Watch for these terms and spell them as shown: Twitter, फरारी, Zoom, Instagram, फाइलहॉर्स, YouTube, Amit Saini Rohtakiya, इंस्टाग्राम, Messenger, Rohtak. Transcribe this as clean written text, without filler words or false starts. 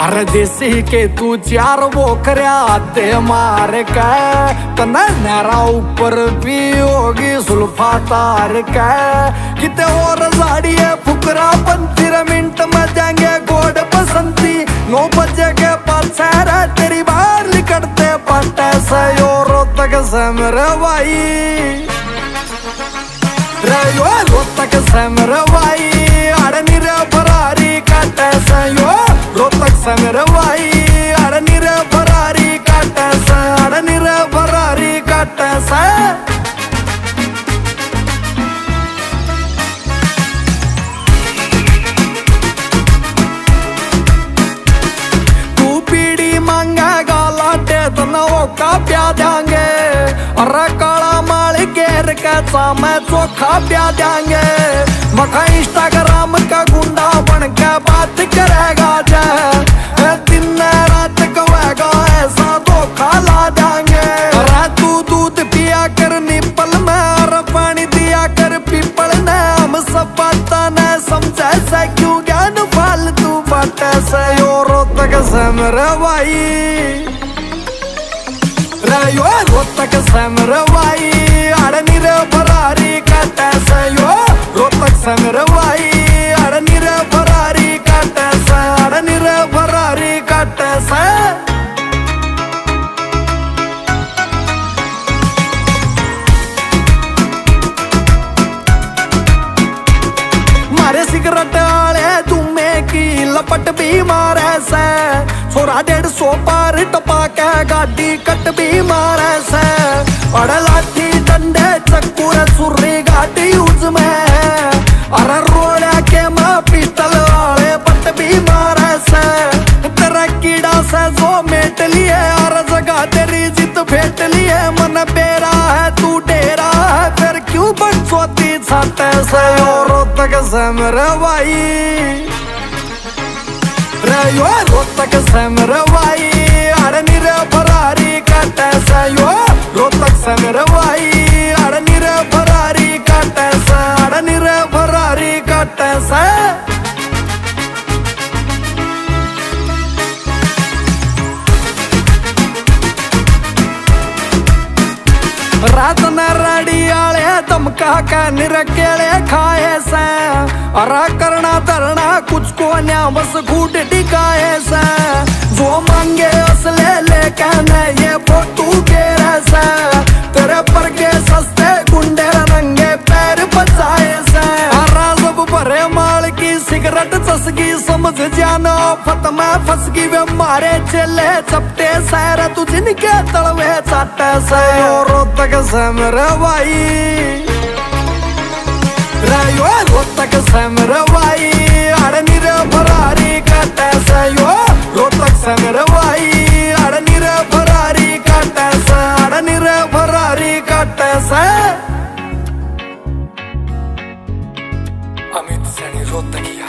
अरे देसी के तू चार वो करते मार के तना नारा ऊपर भी होगी सुल्फा तार के किते और साड़िये फुकरा पंथीर मिनट में जाएंगे गोड बसंती 9 बजे के पास तेरी बाहर निकलते पटे से रोहतक से मेरे भाई रे रोहतक से मेरे भाई अरे निरे फरारी काटे से रोहतक से मेरे भाई अरे निरे फरारी काटे से अरे निरे फरारी काटे से। तू पीड़ी मांगेगा लाटे तना ओका प्या देंगे अरे काला माल घेर के सामने चोखा प्या देंगे मखा इंस्टाग्राम का गुंडा बन के बात करेगा जय दिन रात कवेगा ऐसा धोखा ला देंगे तू दूध पिया कर निपल में और पानी दिया कर पीपल ने हम सब पता न समझे से क्यों ज्ञान फालतू बाटे से रोहतक से मेरे भाई रे रोहतक से मेरे भाई अरे निरे फरारी काटे से रोहतक से मेरे भाई अरे निरे फरारी काटे से अरे निरे फरारी काटे से। मारे सिगरेट वाले तुम्हें की लपट भी मारे से छोरा 150 पार टपा के गाड़ी कट भी मारे से अरे लाठी डंडे चक्कू रे सुर्री गाड़ी यूज में अरे रोड़ा के माँ पिस्तल वाले पट भी मारे से तेरा कीड़ा से जो मेट लिए हर जगह तेरी जित फेट लिए मन बेरा है तू डेरा है फिर क्यों बन सोती छाते से रोहतक से मेरे भाई रे रोहतक से मेरे भाई अरे निरे फरारी काटे से रोहतक से मेरे भाई अरे निरे फरारी काटे से अरे निरे फरारी काटे से। रात न रड़ी आले दमका का निरकेले खाए से अरा करना धरना कुछ को ना बस घूट टिकाए से जो मांगे असले लेके न ये फोटू घेरे से तेरे पर के सस्ते गुंडे रंगे पैर बचाए से अरा सब भरे माल की सिगरेट चसकी समझ जाना फतमा फसकी वे मारे चले चपटे सैर तू जिनके तलवे चाटे से रोहतक से मेरे भाई रे रोहतक से मेरे भाई अरे निरे फरारी काटे से रोहतक से मेरे भाई अरे निरे फरारी काटे से अरे निरे फरारी काटे से। अमित सैनी रोहतकिया।